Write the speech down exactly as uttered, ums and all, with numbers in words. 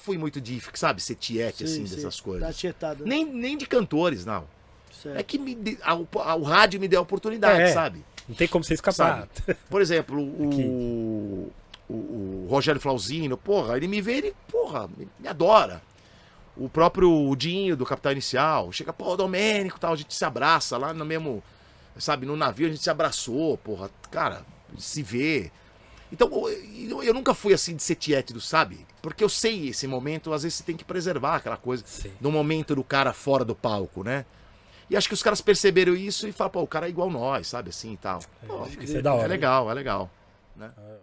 nunca fui muito de, sabe, ser tiete, sim, assim, sim, dessas coisas. Tá tietado, né? nem, nem de cantores, não. Certo. É que me de, ao, ao rádio me deu a oportunidade, é, sabe? Não tem como você escapar. Sabe? Por exemplo, o, o, o Rogério Flauzino, porra, ele me vê, ele, porra, me, me adora. O próprio Dinho, do Capital Inicial, chega, pô, Domênico e tal, a gente se abraça lá no mesmo, sabe, no navio a gente se abraçou, porra, cara, se vê. Então, eu, eu nunca fui assim de ser tietétido, sabe? Porque eu sei esse momento, às vezes você tem que preservar aquela coisa, sim, do momento do cara fora do palco, né? E acho que os caras perceberam isso e falaram, pô, o cara é igual nós, sabe, assim e tal. Pô, é, acho que isso é, é da hora. É legal, é legal, né?